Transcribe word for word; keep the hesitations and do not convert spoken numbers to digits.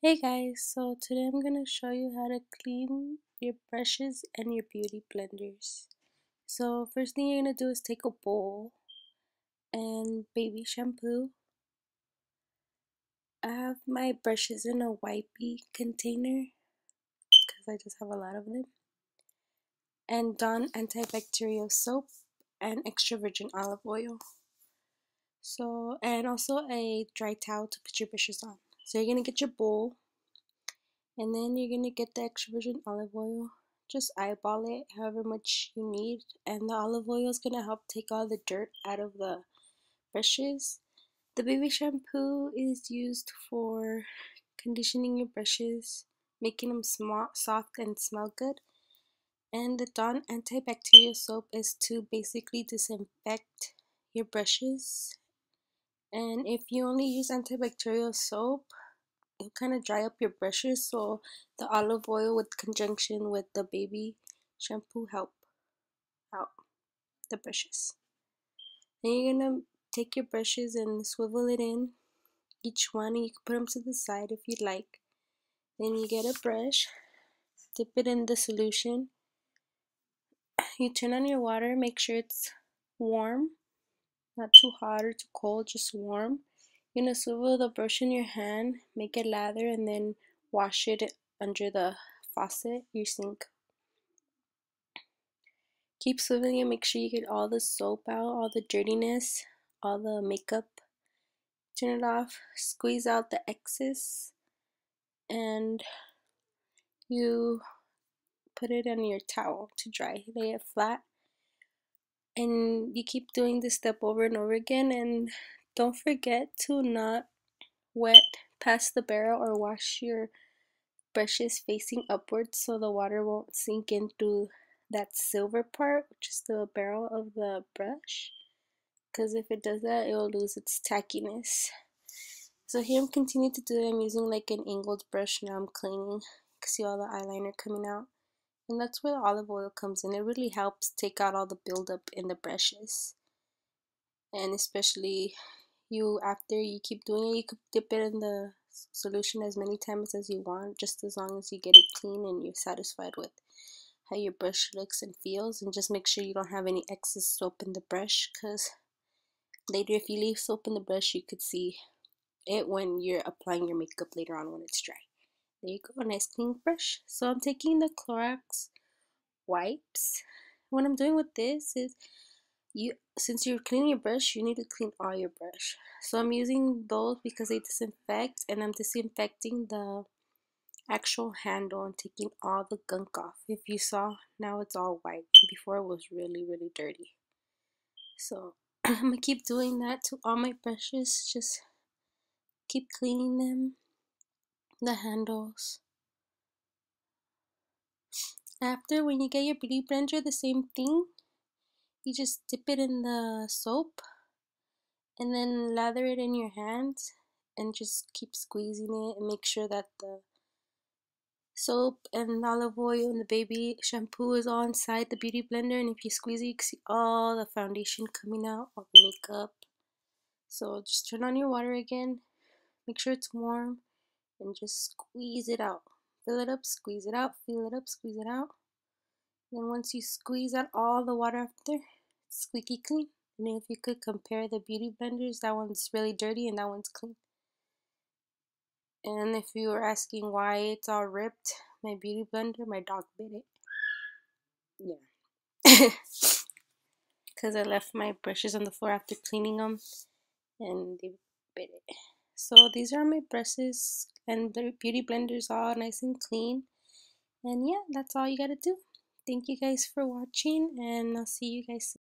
Hey guys, so today I'm going to show you how to clean your brushes and your beauty blenders. So first thing you're going to do is take a bowl and baby shampoo. I have my brushes in a wipey container because I just have a lot of them. And Dawn antibacterial soap and extra virgin olive oil. So, and also a dry towel to put your brushes on. So you're going to get your bowl, and then you're going to get the extra virgin olive oil. Just eyeball it however much you need, and the olive oil is going to help take all the dirt out of the brushes. The baby shampoo is used for conditioning your brushes, making them small, soft and smell good. And the Dawn antibacterial soap is to basically disinfect your brushes. And if you only use antibacterial soap, it'll kind of dry up your brushes, so the olive oil with conjunction with the baby shampoo help out the brushes. Then you're gonna take your brushes and swivel it in, each one, and you can put them to the side if you'd like. Then you get a brush, dip it in the solution, you turn on your water, make sure it's warm, not too hot or too cold, just warm. You're going to swivel the brush in your hand, make it lather, and then wash it under the faucet, your sink. Keep swiveling and make sure you get all the soap out, all the dirtiness, all the makeup. Turn it off, squeeze out the excess, and you put it on your towel to dry. Lay it flat. And you keep doing this step over and over again, and don't forget to not wet past the barrel or wash your brushes facing upwards so the water won't sink into that silver part, which is the barrel of the brush, because if it does that, it will lose its tackiness. So here I'm continuing to do it. I'm using like an angled brush now. I'm cleaning. You can see all the eyeliner coming out. And that's where the olive oil comes in. It really helps take out all the buildup in the brushes. And especially you, after you keep doing it, you could dip it in the solution as many times as you want, just as long as you get it clean and you're satisfied with how your brush looks and feels. And just make sure you don't have any excess soap in the brush, because later if you leave soap in the brush, you could see it when you're applying your makeup later on when it's dry. There you go, a nice clean brush. So I'm taking the Clorox wipes. What I'm doing with this is, you, since you're cleaning your brush, you need to clean all your brush. So I'm using those because they disinfect, and I'm disinfecting the actual handle and taking all the gunk off. If you saw, now it's all white, and before it was really, really dirty. So I'm gonna keep doing that to all my brushes. Just keep cleaning them. The handles. After, when you get your beauty blender, the same thing, you just dip it in the soap and then lather it in your hands and just keep squeezing it and make sure that the soap and olive oil and the baby shampoo is all inside the beauty blender. And if you squeeze it, you can see all the foundation coming out, all the makeup. So just turn on your water again, make sure it's warm, and just squeeze it out. Fill it up, squeeze it out, fill it up, squeeze it out. And then once you squeeze out all the water up there, it's squeaky clean. And then if you could compare the beauty blenders, that one's really dirty and that one's clean. And if you were asking why it's all ripped, my beauty blender, my dog bit it. Yeah. Because I left my brushes on the floor after cleaning them, and they bit it. So these are my brushes and the beauty blenders, all nice and clean. And yeah, that's all you gotta do. Thank you guys for watching, and I'll see you guys soon.